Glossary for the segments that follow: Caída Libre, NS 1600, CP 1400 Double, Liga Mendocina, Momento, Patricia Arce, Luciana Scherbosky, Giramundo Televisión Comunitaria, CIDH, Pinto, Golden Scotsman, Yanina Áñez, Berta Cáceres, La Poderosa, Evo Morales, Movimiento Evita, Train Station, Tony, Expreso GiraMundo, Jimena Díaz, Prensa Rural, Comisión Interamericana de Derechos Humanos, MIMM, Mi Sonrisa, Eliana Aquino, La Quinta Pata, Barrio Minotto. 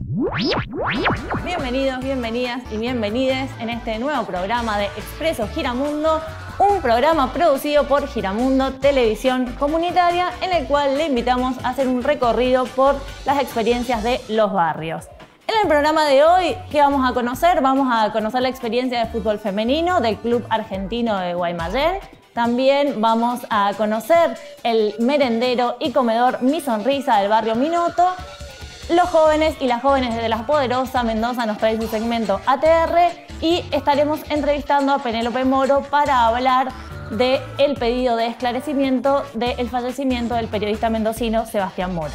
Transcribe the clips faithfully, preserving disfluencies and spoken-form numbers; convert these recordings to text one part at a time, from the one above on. Bienvenidos, bienvenidas y bienvenides en este nuevo programa de Expreso Giramundo, un programa producido por Giramundo Televisión Comunitaria, en el cual le invitamos a hacer un recorrido por las experiencias de los barrios. En el programa de hoy, ¿qué vamos a conocer? Vamos a conocer la experiencia de fútbol femenino del Club Argentino de Guaymallén. También vamos a conocer el merendero y comedor Mi Sonrisa del barrio Minuto. Los jóvenes y las jóvenes de La Poderosa Mendoza nos traen su segmento A T R y estaremos entrevistando a Penélope Moro para hablar del pedido de esclarecimiento del fallecimiento del periodista mendocino Sebastián Moro.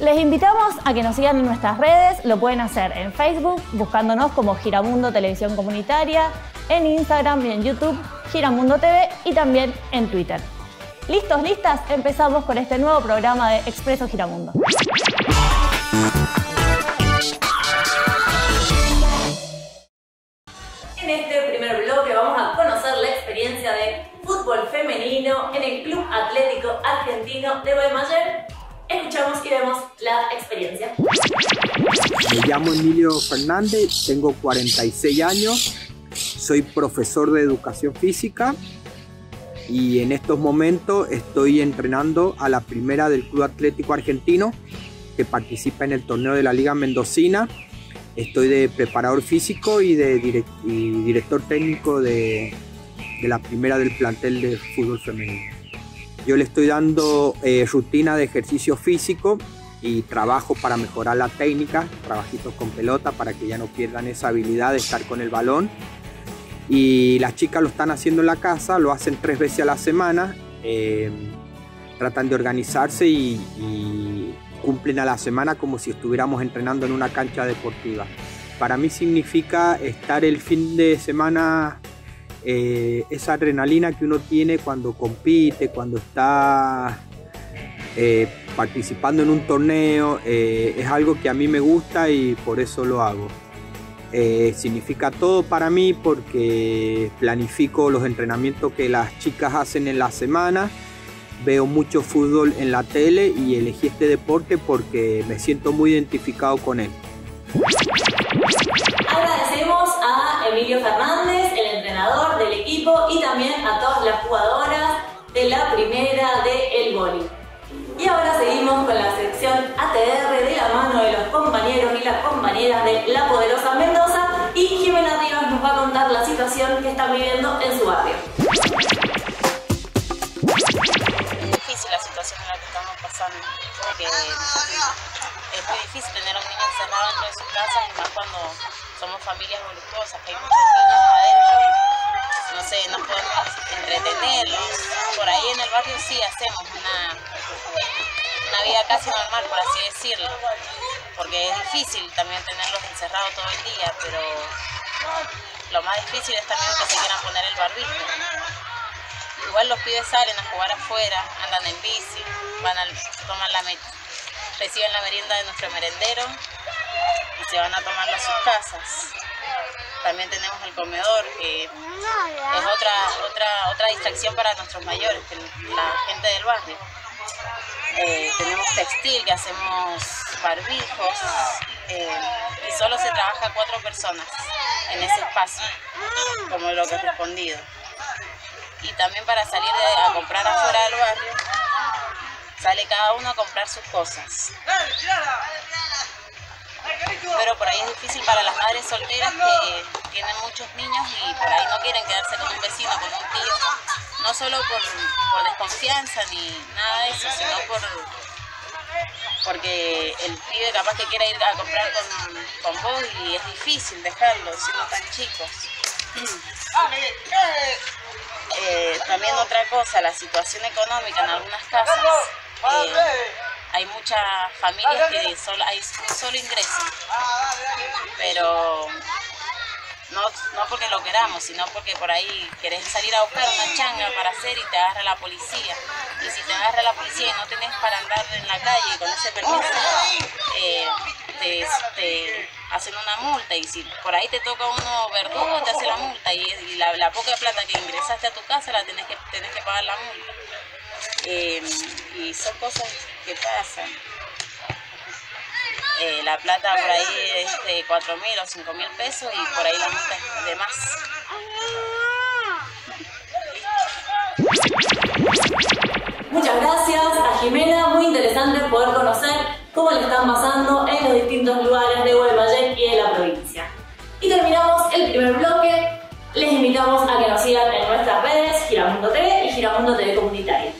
Les invitamos a que nos sigan en nuestras redes, lo pueden hacer en Facebook buscándonos como Giramundo Televisión Comunitaria, en Instagram y en YouTube Giramundo T V y también en Twitter. ¿Listos, listas? Empezamos con este nuevo programa de Expreso Giramundo. En este primer bloque vamos a conocer la experiencia de fútbol femenino en el Club Atlético Argentino de Guaymallén. Escuchamos y vemos la experiencia. Me llamo Emilio Fernández, tengo cuarenta y seis años, soy profesor de educación física y en estos momentos estoy entrenando a la primera del Club Atlético Argentino, que participa en el torneo de la Liga Mendocina. Estoy de preparador físico y de direct y director técnico de, de la primera del plantel de fútbol femenino. Yo le estoy dando eh, rutina de ejercicio físico y trabajo para mejorar la técnica, trabajitos con pelota para que ya no pierdan esa habilidad de estar con el balón. Y las chicas lo están haciendo en la casa, lo hacen tres veces a la semana, eh, tratan de organizarse y, y cumplen a la semana como si estuviéramos entrenando en una cancha deportiva. Para mí significa estar el fin de semana, eh, esa adrenalina que uno tiene cuando compite, cuando está eh, participando en un torneo, eh, es algo que a mí me gusta y por eso lo hago. Eh, significa todo para mí porque planifico los entrenamientos que las chicas hacen en la semana. Veo mucho fútbol en la tele y elegí este deporte porque me siento muy identificado con él. Agradecemos a Emilio Fernández, el entrenador del equipo, y también a todas las jugadoras de la primera de El Bolí. Y ahora seguimos con la sección A T R de la mano de los compañeros y las compañeras de La Poderosa Mendoza, y Jimena Díaz nos va a contar la situación que están viviendo en su barrio. En la que estamos pasando, porque es muy difícil tener a un niño encerrado dentro de su casa, y más cuando somos familias voluptuosas, que hay muchos niños adentro, no sé, nos podemos entretener. Por ahí en el barrio sí hacemos una, una vida casi normal, por así decirlo, porque es difícil también tenerlos encerrados todo el día, pero lo más difícil es también que se quieran poner el barbijo. Igual los pibes salen a jugar afuera, andan en bici, van a tomar la reciben la merienda de nuestro merendero y se van a tomarla a sus casas. También tenemos el comedor, que es otra, otra, otra distracción para nuestros mayores, la gente del barrio. Eh, tenemos textil, que hacemos barbijos, eh, y solo se trabaja cuatro personas en ese espacio, como lo correspondido. Y también para salir de, a comprar afuera del barrio, sale cada uno a comprar sus cosas. Pero por ahí es difícil para las madres solteras que eh, tienen muchos niños y por ahí no quieren quedarse con un vecino, con un tío. No solo por, por desconfianza ni nada de eso, sino por porque el pibe capaz que quiera ir a comprar con, con vos y es difícil dejarlo siendo tan chicos. Eh, también otra cosa, la situación económica en algunas casas. Eh, hay muchas familias que solo, hay un solo ingreso, pero no, no porque lo queramos, sino porque por ahí querés salir a buscar una changa para hacer y te agarra la policía. Y si te agarra la policía y no tenés para andar en la calle con ese permiso, eh, te, te hacen una multa, y si por ahí te toca uno verdugo te hace la multa, y, y la, la poca plata que ingresaste a tu casa la tenés que, tenés que pagar la multa. Eh, y son cosas que pasan. eh, la plata por ahí es de cuatro mil o cinco mil pesos y por ahí la multa es de más. Muchas gracias a Jimena, muy interesante poder conocer cómo le están pasando en los distintos lugares de Guaymallén y de la provincia. Y terminamos el primer bloque, les invitamos a que nos sigan en nuestras redes Giramundo T V y Giramundo T V Comunitaria.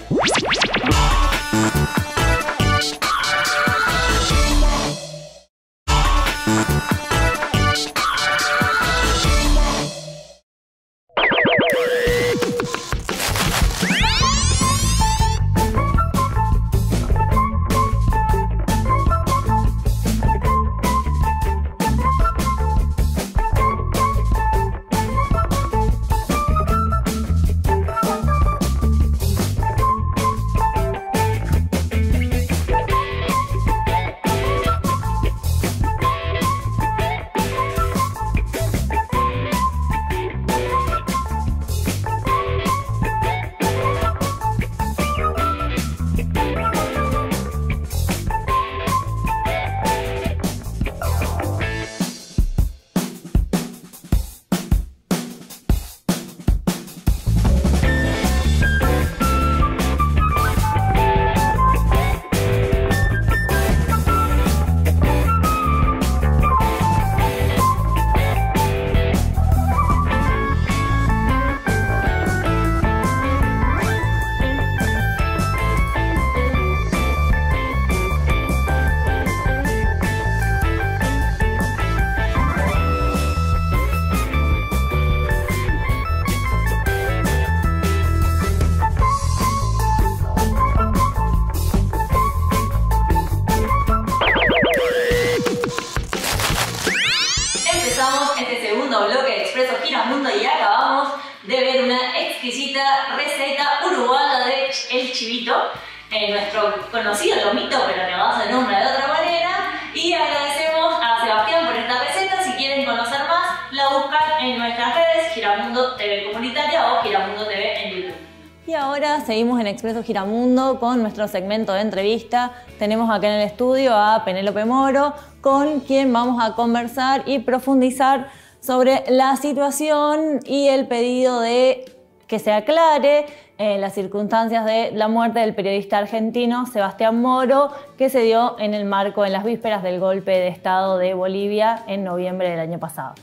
Seguimos en Expreso Giramundo con nuestro segmento de entrevista. Tenemos acá en el estudio a Penélope Moro, con quien vamos a conversar y profundizar sobre la situación y el pedido de que se aclare eh, las circunstancias de la muerte del periodista argentino Sebastián Moro, que se dio en el marco, en las vísperas del golpe de Estado de Bolivia en noviembre del año pasado.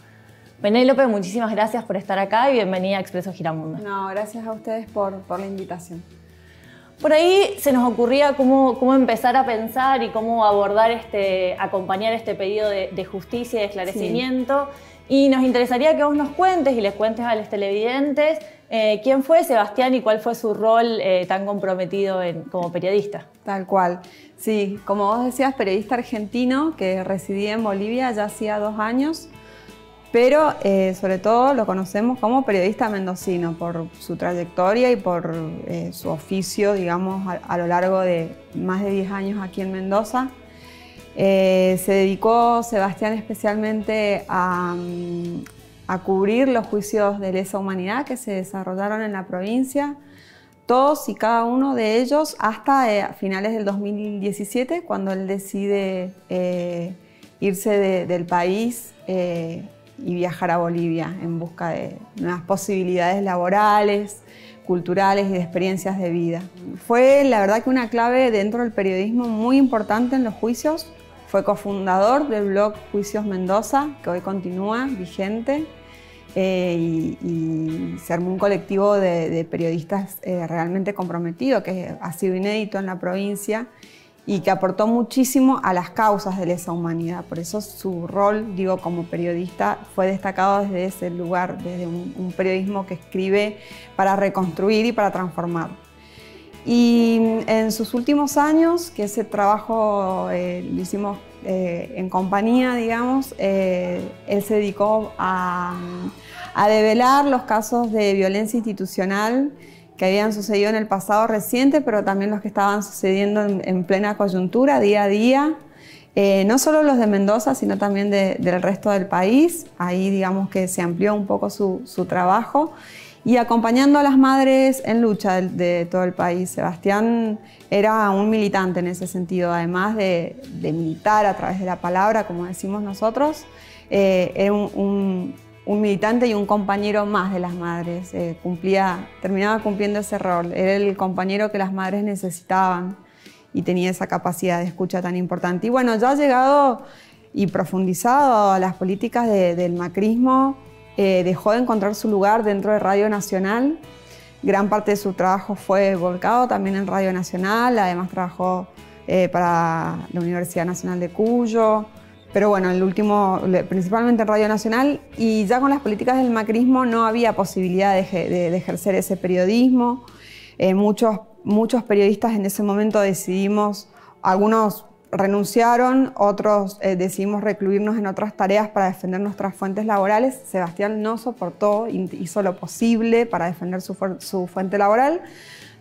Penélope, muchísimas gracias por estar acá y bienvenida a Expreso Giramundo. No, gracias a ustedes por, por la invitación. Por ahí se nos ocurría cómo, cómo empezar a pensar y cómo abordar este, acompañar este pedido de, de justicia y de esclarecimiento. Sí. Y nos interesaría que vos nos cuentes y les cuentes a los televidentes eh, quién fue Sebastián y cuál fue su rol eh, tan comprometido en, como periodista. Tal cual. Sí, como vos decías, periodista argentino que residía en Bolivia ya hacía dos años. Pero eh, sobre todo lo conocemos como periodista mendocino por su trayectoria y por eh, su oficio, digamos, a, a lo largo de más de diez años aquí en Mendoza. Eh, se dedicó Sebastián especialmente a, a cubrir los juicios de lesa humanidad que se desarrollaron en la provincia, todos y cada uno de ellos hasta eh, finales del dos mil diecisiete, cuando él decide eh, irse de, del país eh, y viajar a Bolivia en busca de nuevas posibilidades laborales, culturales y de experiencias de vida. Fue la verdad que una clave dentro del periodismo muy importante en los juicios. Fue cofundador del blog Juicios Mendoza, que hoy continúa vigente, eh, y, y se armó un colectivo de, de periodistas eh, realmente comprometido, que ha sido inédito en la provincia y que aportó muchísimo a las causas de lesa humanidad. Por eso su rol, digo, como periodista fue destacado desde ese lugar, desde un, un periodismo que escribe para reconstruir y para transformar. Y en sus últimos años, que ese trabajo eh, lo hicimos eh, en compañía, digamos, eh, él se dedicó a, a develar los casos de violencia institucional que habían sucedido en el pasado reciente, pero también los que estaban sucediendo en, en plena coyuntura, día a día, eh, no solo los de Mendoza, sino también de, del resto del país. Ahí digamos que se amplió un poco su, su trabajo y acompañando a las madres en lucha de, de todo el país. Sebastián era un militante en ese sentido, además de, de militar a través de la palabra, como decimos nosotros, eh, era un, un, un militante y un compañero más de las madres. Eh, cumplía, terminaba cumpliendo ese rol, era el compañero que las madres necesitaban y tenía esa capacidad de escucha tan importante. Y bueno, ya ha llegado y profundizado a las políticas de, del macrismo, Eh, dejó de encontrar su lugar dentro de Radio Nacional. Gran parte de su trabajo fue volcado también en Radio Nacional, además trabajó eh, para la Universidad Nacional de Cuyo, pero bueno, el último, principalmente en Radio Nacional, y ya con las políticas del macrismo no había posibilidad de, de, de ejercer ese periodismo. Eh, muchos, muchos periodistas en ese momento decidimos, algunos renunciaron, otros eh, decidimos recluirnos en otras tareas para defender nuestras fuentes laborales. Sebastián no soportó, hizo lo posible para defender su, su fuente laboral,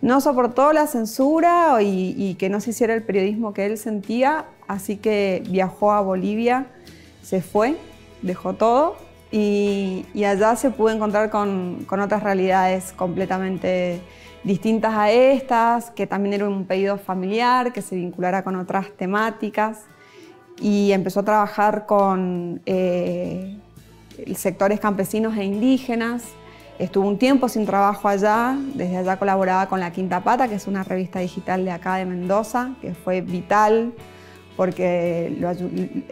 no soportó la censura y, y que no se hiciera el periodismo que él sentía, así que viajó a Bolivia, se fue, dejó todo y, y allá se pudo encontrar con, con otras realidades completamente distintas a estas, que también era un pedido familiar, que se vinculara con otras temáticas, y empezó a trabajar con eh, sectores campesinos e indígenas. Estuvo un tiempo sin trabajo allá, desde allá colaboraba con La Quinta Pata, que es una revista digital de acá de Mendoza, que fue vital porque lo,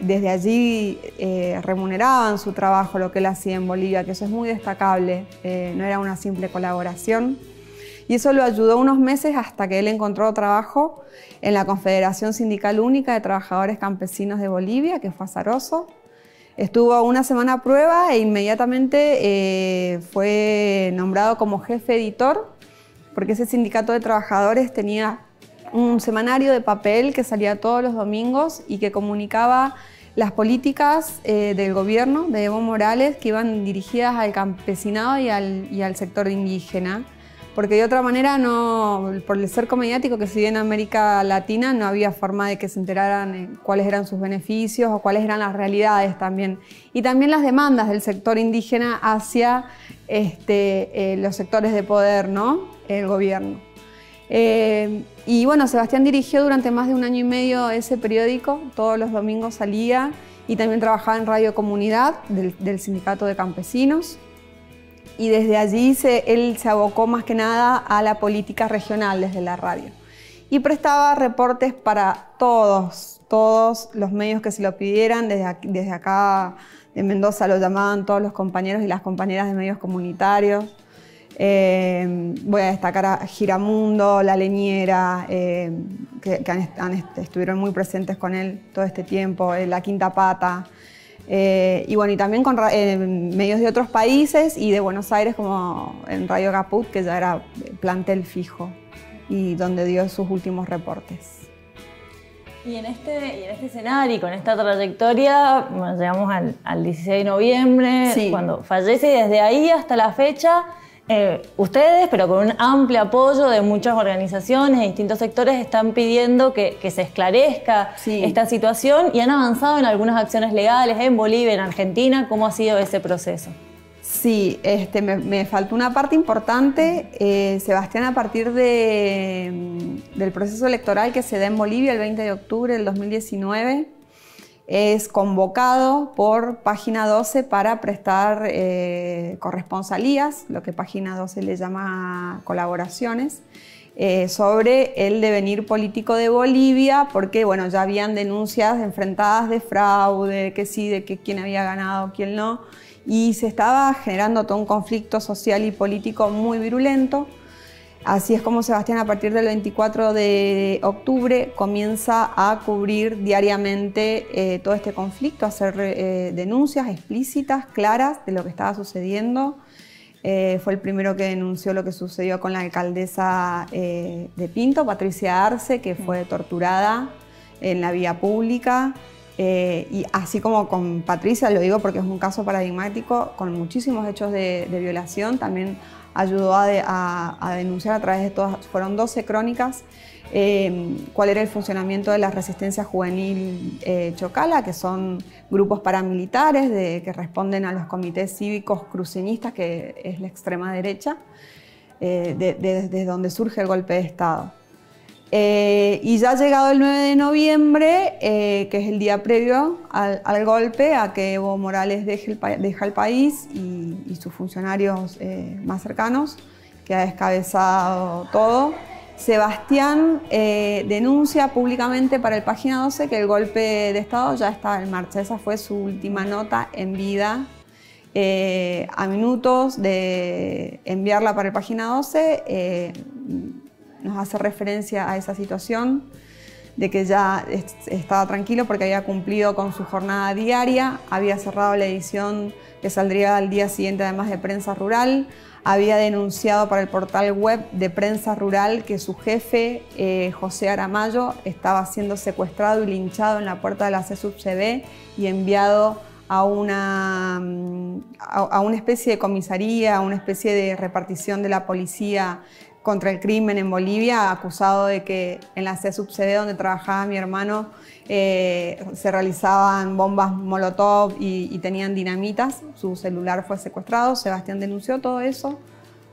desde allí eh, remuneraban su trabajo, lo que él hacía en Bolivia, que eso es muy destacable, eh, no era una simple colaboración. Y eso lo ayudó unos meses hasta que él encontró trabajo en la Confederación Sindical Única de Trabajadores Campesinos de Bolivia, que fue a Saroso. Estuvo una semana a prueba e inmediatamente eh, fue nombrado como jefe editor, porque ese sindicato de trabajadores tenía un semanario de papel que salía todos los domingos y que comunicaba las políticas eh, del gobierno de Evo Morales, que iban dirigidas al campesinado y al, y al sector indígena. Porque de otra manera, no, por el cerco mediático que se dio en América Latina, no había forma de que se enteraran cuáles eran sus beneficios o cuáles eran las realidades también. Y también las demandas del sector indígena hacia este, eh, los sectores de poder, ¿no? El gobierno. Eh, y bueno, Sebastián dirigió durante más de un año y medio ese periódico, todos los domingos salía, y también trabajaba en Radio Comunidad del, del Sindicato de Campesinos. Y desde allí se, él se abocó más que nada a la política regional desde la radio. Y prestaba reportes para todos, todos los medios que se lo pidieran. Desde, aquí, desde acá de Mendoza lo llamaban todos los compañeros y las compañeras de medios comunitarios. Eh, voy a destacar a Giramundo, La Leñera, eh, que, que han, han, estuvieron muy presentes con él todo este tiempo, eh, La Quinta Pata. Eh, y bueno, y también con eh, medios de otros países y de Buenos Aires, como en Radio Caput, que ya era plantel fijo y donde dio sus últimos reportes. Y en este, y en este escenario, con esta trayectoria, bueno, llegamos al, al dieciséis de noviembre, sí, cuando fallece, y desde ahí hasta la fecha, eh, ustedes, pero con un amplio apoyo de muchas organizaciones de distintos sectores, están pidiendo que, que se esclarezca, sí, esta situación, y han avanzado en algunas acciones legales en Bolivia, en Argentina. ¿Cómo ha sido ese proceso? Sí, este, me, me faltó una parte importante. Eh, Sebastián, a partir de, del proceso electoral que se da en Bolivia el veinte de octubre del dos mil diecinueve, es convocado por Página doce para prestar eh, corresponsalías, lo que Página doce le llama colaboraciones, eh, sobre el devenir político de Bolivia, porque bueno, ya habían denuncias enfrentadas de fraude, que sí, de que quién había ganado, quién no, y se estaba generando todo un conflicto social y político muy virulento. Así es como Sebastián, a partir del veinticuatro de octubre, comienza a cubrir diariamente eh, todo este conflicto, a hacer eh, denuncias explícitas, claras, de lo que estaba sucediendo. Eh, fue el primero que denunció lo que sucedió con la alcaldesa eh, de Pinto, Patricia Arce, que fue torturada en la vía pública. Eh, y así como con Patricia, lo digo porque es un caso paradigmático, con muchísimos hechos de, de violación, también ayudó a, de, a, a denunciar a través de todas, fueron doce crónicas, eh, cuál era el funcionamiento de la resistencia juvenil eh, chocala, que son grupos paramilitares de, que responden a los comités cívicos cruceñistas, que es la extrema derecha, eh, de, de, desde donde surge el golpe de Estado. Eh, y ya ha llegado el nueve de noviembre, eh, que es el día previo al, al golpe, a que Evo Morales deje el, deja el país y, y sus funcionarios eh, más cercanos, que ha descabezado todo. Sebastián eh, denuncia públicamente para el Página doce que el golpe de Estado ya está en marcha. Esa fue su última nota en vida. Eh, a minutos de enviarla para el Página doce, eh, nos hace referencia a esa situación de que ya estaba tranquilo porque había cumplido con su jornada diaria, había cerrado la edición que saldría al día siguiente además de Prensa Rural, había denunciado para el portal web de Prensa Rural que su jefe, eh, José Aramayo, estaba siendo secuestrado y linchado en la puerta de la C E S U B C B y enviado a una, a una especie de comisaría, a una especie de repartición de la policía contra el crimen en Bolivia, acusado de que en la C E S U B C B donde trabajaba mi hermano eh, se realizaban bombas molotov y, y tenían dinamitas. Su celular fue secuestrado. Sebastián denunció todo eso,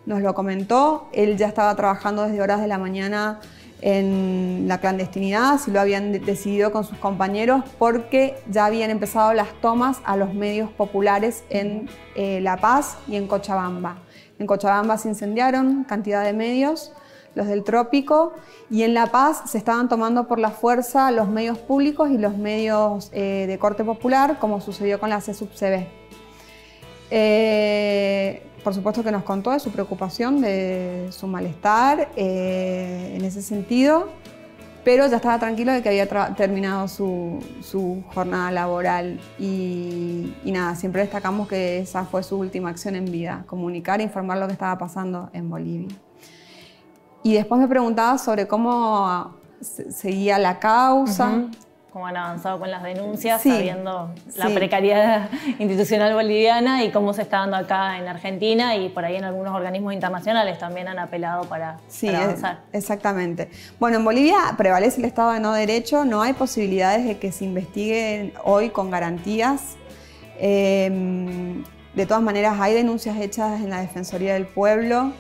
nos lo comentó. Él ya estaba trabajando desde horas de la mañana en la clandestinidad, si lo habían decidido con sus compañeros, porque ya habían empezado las tomas a los medios populares en eh, La Paz y en Cochabamba. En Cochabamba se incendiaron cantidad de medios, los del trópico, y en La Paz se estaban tomando por la fuerza los medios públicos y los medios eh, de corte popular, como sucedió con la C E S U B C B. Eh, por supuesto que nos contó de su preocupación, de su malestar eh, en ese sentido, pero ya estaba tranquilo de que había terminado su, su jornada laboral y, y nada, siempre destacamos que esa fue su última acción en vida, comunicar e informar lo que estaba pasando en Bolivia. Y después me preguntaba sobre cómo seguía la causa. Uh-huh. Cómo han avanzado con las denuncias, sí, sabiendo la sí. precariedad institucional boliviana y cómo se está dando acá en Argentina, y por ahí en algunos organismos internacionales también han apelado para, sí, para avanzar. Es, exactamente. Bueno, en Bolivia prevalece el Estado de no derecho, no hay posibilidades de que se investiguen hoy con garantías. Eh, de todas maneras, hay denuncias hechas en la Defensoría del Pueblo,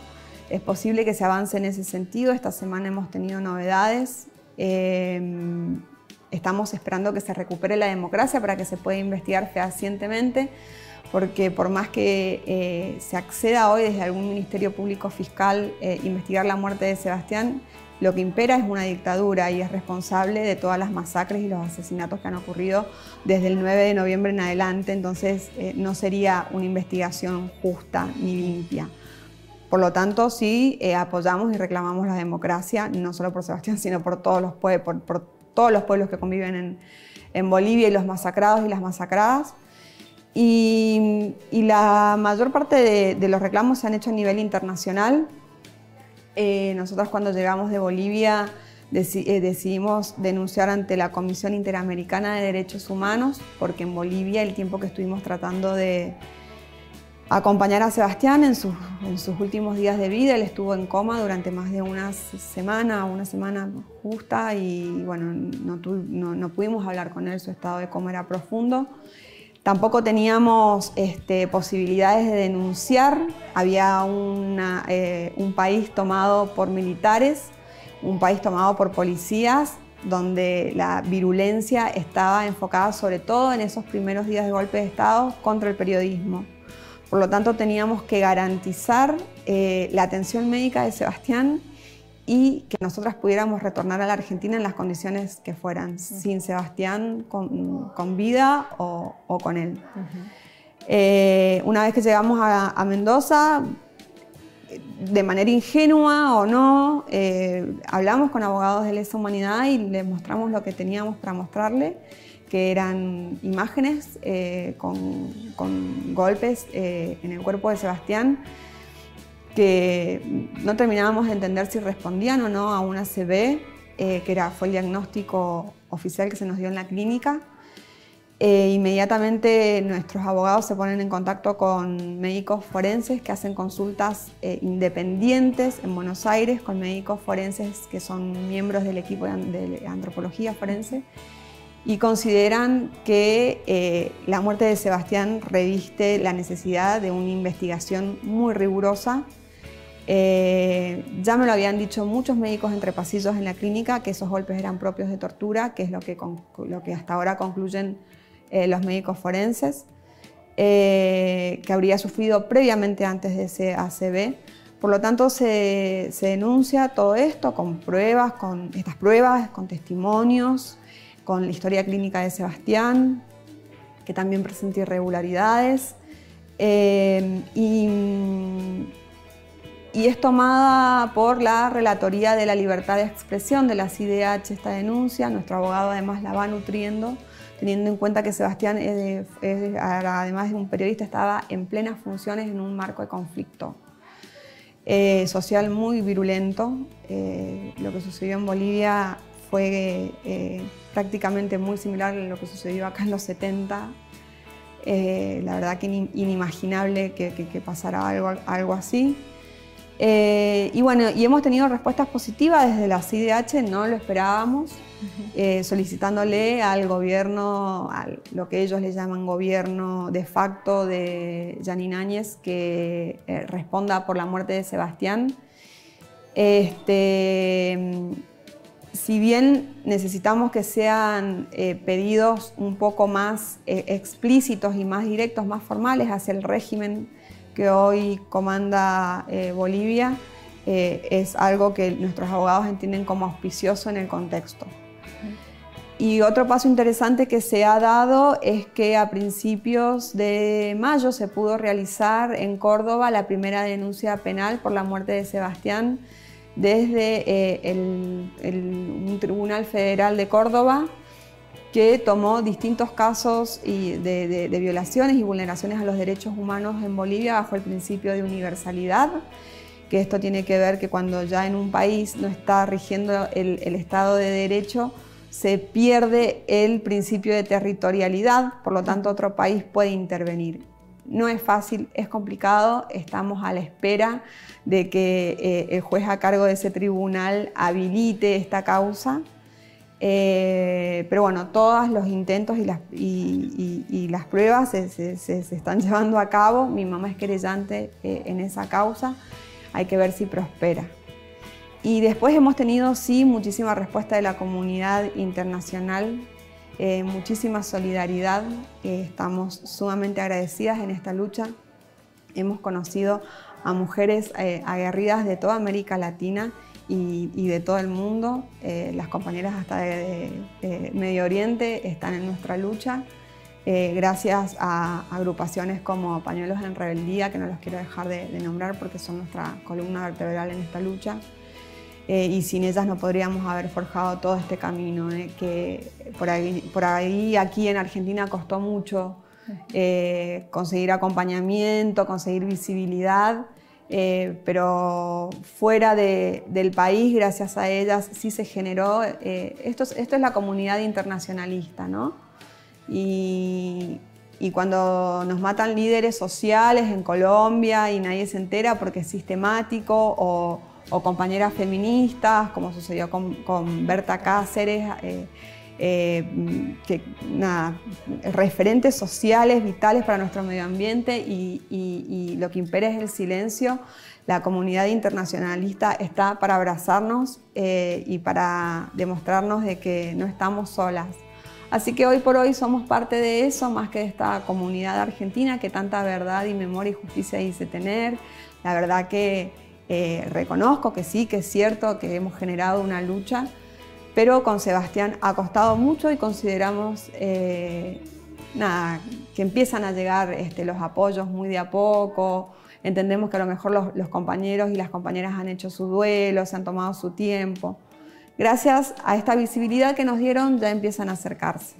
es posible que se avance en ese sentido. Esta semana hemos tenido novedades. Eh, Estamos esperando que se recupere la democracia para que se pueda investigar fehacientemente, porque por más que eh, se acceda hoy desde algún ministerio público fiscal eh, investigar la muerte de Sebastián, lo que impera es una dictadura y es responsable de todas las masacres y los asesinatos que han ocurrido desde el nueve de noviembre en adelante. Entonces eh, no sería una investigación justa ni limpia. Por lo tanto, sí eh, apoyamos y reclamamos la democracia, no solo por Sebastián, sino por todos los pueblos, por, por todos los pueblos que conviven en, en Bolivia y los masacrados y las masacradas. Y, y la mayor parte de, de los reclamos se han hecho a nivel internacional. Eh, nosotros cuando llegamos de Bolivia deci- eh, decidimos denunciar ante la Comisión Interamericana de Derechos Humanos, porque en Bolivia el tiempo que estuvimos tratando de acompañar a Sebastián en sus, en sus últimos días de vida. Él estuvo en coma durante más de una semana, una semana justa, y bueno, no, no, no pudimos hablar con él, su estado de coma era profundo. Tampoco teníamos este, posibilidades de denunciar, había una, eh, un país tomado por militares, un país tomado por policías, donde la virulencia estaba enfocada sobre todo en esos primeros días de golpe de Estado contra el periodismo. Por lo tanto, teníamos que garantizar eh, la atención médica de Sebastián y que nosotras pudiéramos retornar a la Argentina en las condiciones que fueran, uh-huh. sin Sebastián, con, con vida o, o con él. Uh-huh. eh, una vez que llegamos a, a Mendoza, de manera ingenua o no, eh, hablamos con abogados de lesa humanidad y les mostramos lo que teníamos para mostrarle, que eran imágenes eh, con, con golpes eh, en el cuerpo de Sebastián, que no terminábamos de entender si respondían o no a una C B, eh, que era, fue el diagnóstico oficial que se nos dio en la clínica. Eh, inmediatamente nuestros abogados se ponen en contacto con médicos forenses que hacen consultas eh, independientes en Buenos Aires, con médicos forenses que son miembros del equipo de antropología forense, y consideran que eh, la muerte de Sebastián reviste la necesidad de una investigación muy rigurosa. Eh, ya me lo habían dicho muchos médicos entre pasillos en la clínica, que esos golpes eran propios de tortura, que es lo que, con, lo que hasta ahora concluyen eh, los médicos forenses, eh, que habría sufrido previamente antes de ese A C B. Por lo tanto, se, se denuncia todo esto con pruebas, con estas pruebas, con testimonios, con la historia clínica de Sebastián, que también presenta irregularidades, eh, y, y es tomada por la Relatoría de la Libertad de Expresión de la C I D H esta denuncia. Nuestro abogado además la va nutriendo, teniendo en cuenta que Sebastián, es, es, además de un periodista, estaba en plenas funciones en un marco de conflicto eh, social muy virulento. Eh, lo que sucedió en Bolivia fue eh, prácticamente muy similar a lo que sucedió acá en los setenta. Eh, la verdad que inimaginable que, que, que pasara algo, algo así. Eh, y bueno, y hemos tenido respuestas positivas desde la C I D H, no lo esperábamos, eh, solicitándole al gobierno, a lo que ellos le llaman gobierno de facto de Yanina Áñez, que eh, responda por la muerte de Sebastián. Este... Si bien necesitamos que sean eh, pedidos un poco más eh, explícitos y más directos, más formales hacia el régimen que hoy comanda eh, Bolivia, eh, es algo que nuestros abogados entienden como auspicioso en el contexto. Y otro paso interesante que se ha dado es que a principios de mayo se pudo realizar en Córdoba la primera denuncia penal por la muerte de Sebastián desde eh, el, el, un Tribunal Federal de Córdoba, que tomó distintos casos y de, de, de violaciones y vulneraciones a los derechos humanos en Bolivia bajo el principio de universalidad, que esto tiene que ver que cuando ya en un país no está rigiendo el, el Estado de Derecho, se pierde el principio de territorialidad, por lo tanto otro país puede intervenir. No es fácil, es complicado, estamos a la espera de que eh, el juez a cargo de ese tribunal habilite esta causa. Eh, pero bueno, todos los intentos y las, y, y, y las pruebas se, se, se, se están llevando a cabo. Mi mamá es querellante eh, en esa causa, hay que ver si prospera. Y después hemos tenido, sí, muchísima respuesta de la comunidad internacional. Eh, muchísima solidaridad, eh, estamos sumamente agradecidas en esta lucha. Hemos conocido a mujeres eh, aguerridas de toda América Latina y, y de todo el mundo. Eh, las compañeras hasta de, de, de Medio Oriente están en nuestra lucha, eh, gracias a agrupaciones como Pañuelos en Rebeldía, que no los quiero dejar de, de nombrar porque son nuestra columna vertebral en esta lucha. Eh, y sin ellas no podríamos haber forjado todo este camino, eh, que por ahí, por ahí aquí en Argentina costó mucho eh, conseguir acompañamiento, conseguir visibilidad, eh, pero fuera de, del país, gracias a ellas, sí se generó. Eh, esto, es, esto es la comunidad internacionalista, ¿no? Y, y cuando nos matan líderes sociales en Colombia y nadie se entera porque es sistemático, o... o compañeras feministas, como sucedió con, con Berta Cáceres, eh, eh, que, nada, referentes sociales vitales para nuestro medio ambiente, y, y, y lo que impera es el silencio. La comunidad internacionalista está para abrazarnos eh, y para demostrarnos de que no estamos solas. Así que hoy por hoy somos parte de eso, más que de esta comunidad argentina que tanta verdad y memoria y justicia dice tener. La verdad que Eh, reconozco que sí, que es cierto que hemos generado una lucha, pero con Sebastián ha costado mucho y consideramos eh, nada, que empiezan a llegar este, los apoyos muy de a poco. Entendemos que a lo mejor los, los compañeros y las compañeras han hecho su duelo, se han tomado su tiempo. Gracias a esta visibilidad que nos dieron ya empiezan a acercarse.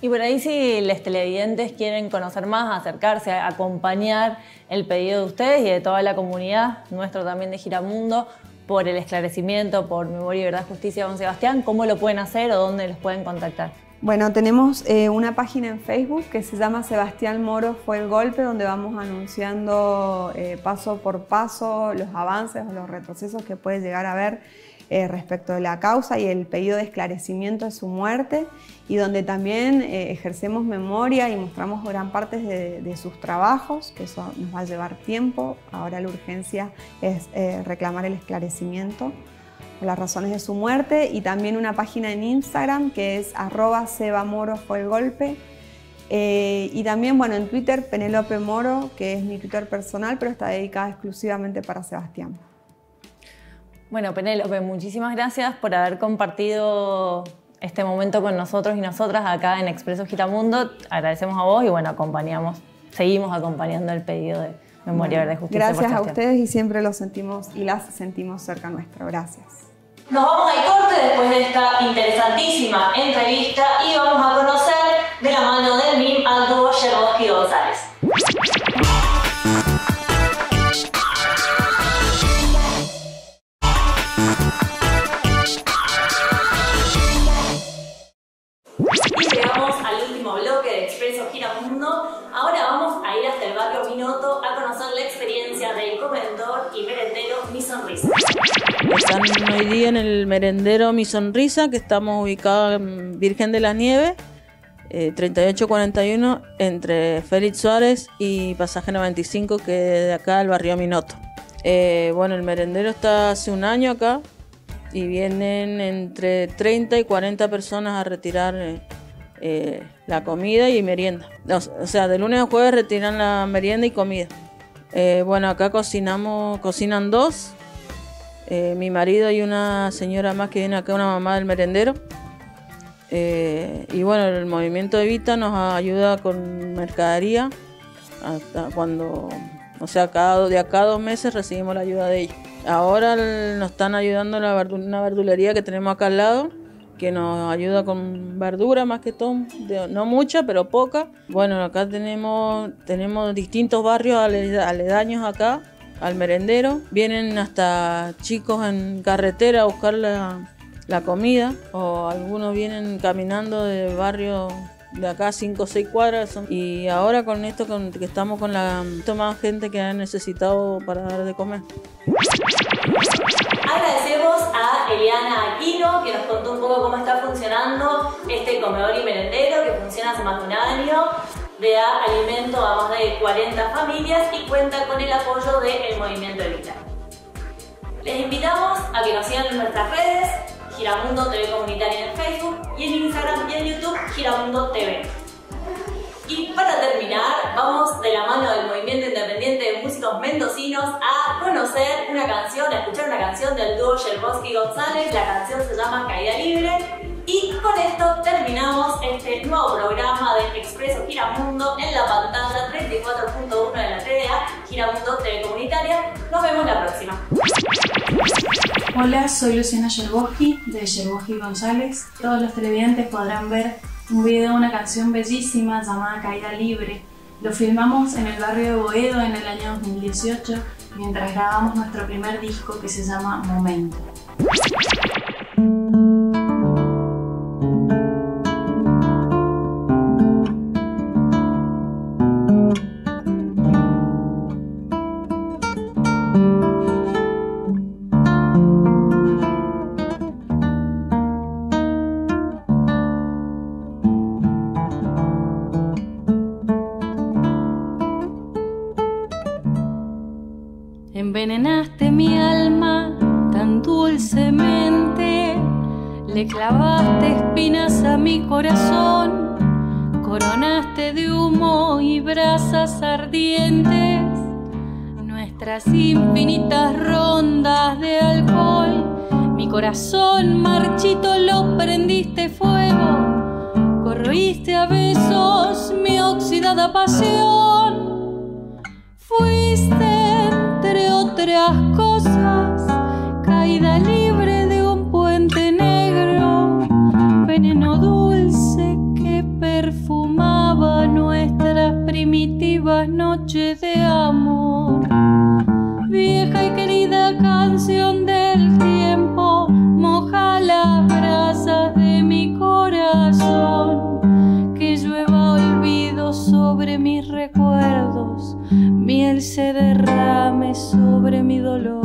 Y por ahí, si los televidentes quieren conocer más, acercarse, acompañar el pedido de ustedes y de toda la comunidad, nuestro también de Giramundo, por el esclarecimiento, por Memoria y Verdad Justicia, don Sebastián, ¿cómo lo pueden hacer o dónde los pueden contactar? Bueno, tenemos eh, una página en Facebook que se llama Sebastián Moro Fue el Golpe, donde vamos anunciando eh, paso por paso los avances o los retrocesos que puede llegar a haber eh, respecto de la causa y el pedido de esclarecimiento de su muerte, y donde también eh, ejercemos memoria y mostramos gran parte de, de sus trabajos, que eso nos va a llevar tiempo. Ahora la urgencia es eh, reclamar el esclarecimiento por las razones de su muerte, y también una página en Instagram que es arroba sebamoro fue el golpe, eh, y también, bueno, en Twitter Penélope Moro, que es mi Twitter personal, pero está dedicada exclusivamente para Sebastián. Bueno, Penélope, muchísimas gracias por haber compartido este momento con nosotros y nosotras acá en Expreso Giramundo. Agradecemos a vos y, bueno, acompañamos, seguimos acompañando el pedido de memoria, verdad y justicia. Gracias a ustedes, y siempre los sentimos y las sentimos cerca nuestro. Gracias. Nos vamos al corte después de esta interesantísima entrevista y vamos a conocer de la mano del M I M al dúo Scherbosky González. Y llegamos al último bloque de Expreso Giramundo. Ahora vamos a ir hasta el barrio Minoto a conocer la experiencia del comedor y merendero Mi Sonrisa. Están hoy día en el merendero Mi Sonrisa, que estamos ubicados en Virgen de las Nieves, eh, treinta y ocho cuarenta y uno, entre Félix Suárez y Pasaje noventa y cinco, que es de acá al barrio Minoto. Eh, bueno, el merendero está hace un año acá y vienen entre treinta y cuarenta personas a retirar Eh, Eh, la comida y merienda. O sea, de lunes a jueves retiran la merienda y comida. Eh, bueno, acá cocinamos, cocinan dos, eh, mi marido y una señora más que viene acá, una mamá del merendero. Eh, y bueno, el Movimiento Evita nos ayuda con mercadería hasta cuando, o sea, cada, de acá a dos meses recibimos la ayuda de ellos. Ahora el, nos están ayudando la verdul- una verdulería que tenemos acá al lado, que nos ayuda con verdura más que todo, de, no mucha, pero poca. Bueno, acá tenemos, tenemos distintos barrios aledaños acá al merendero. Vienen hasta chicos en carretera a buscar la, la comida, o algunos vienen caminando de barrio de acá cinco o seis cuadras. Son, y ahora con esto con, que estamos con la más gente que ha necesitado para dar de comer. Agradecemos a Eliana Aquino, que nos contó un poco cómo está funcionando este comedor y merendero, que funciona hace más de un año, le da alimento a más de cuarenta familias y cuenta con el apoyo del Movimiento Evita. Les invitamos a que nos sigan en nuestras redes, Giramundo T V Comunitaria en Facebook, y en Instagram y en YouTube, Giramundo T V. Y para terminar, vamos de la mano del Movimiento Independiente de Músicos Mendocinos a conocer una canción, a escuchar una canción del dúo Scherbosky González. La canción se llama Caída Libre. Y con esto terminamos este nuevo programa de Expreso Giramundo en la pantalla treinta y cuatro punto uno de la T V A, Giramundo T V Comunitaria. Nos vemos la próxima. Hola, soy Luciana Scherbosky de Scherbosky González. Todos los televidentes podrán ver un video de una canción bellísima llamada Caída Libre. Lo filmamos en el barrio de Boedo en el año dos mil dieciocho mientras grabamos nuestro primer disco que se llama Momento. Envenenaste mi alma tan dulcemente, le clavaste espinas a mi corazón, coronaste de humo y brasas ardientes nuestras infinitas rondas de alcohol. Mi corazón marchito lo prendiste fuego, corroíste a besos mi oxidada pasión. Fuiste otras cosas, caída libre de un puente negro, veneno dulce que perfumaba nuestras primitivas noches de amor. Vieja y querida canción del tiempo, moja las brasas de mi corazón. sobre mi dolor.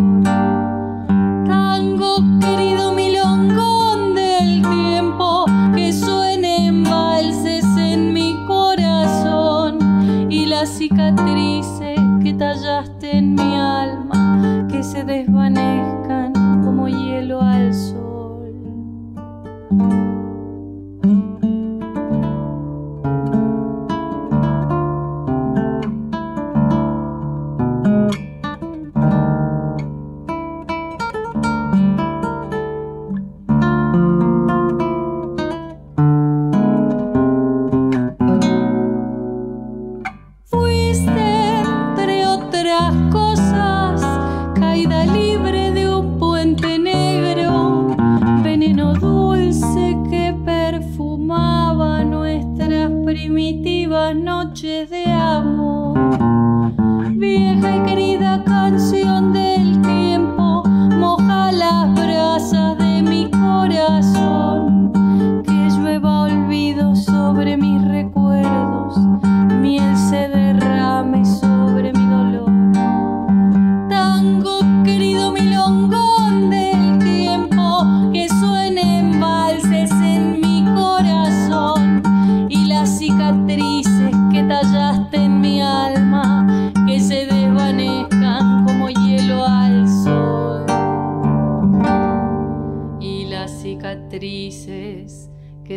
Tango, querido milongón del tiempo, que suenen valses en mi corazón, y las cicatrices que tallaste en mi alma, que se desvanezcan como hielo al sol.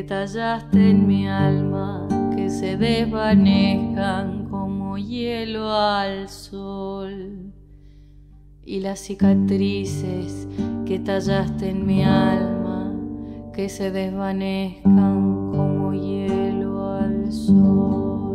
Tallaste en mi alma, que se desvanejan como hielo al sol. Y las cicatrices que tallaste en mi alma, que se desvanezcan como hielo al sol.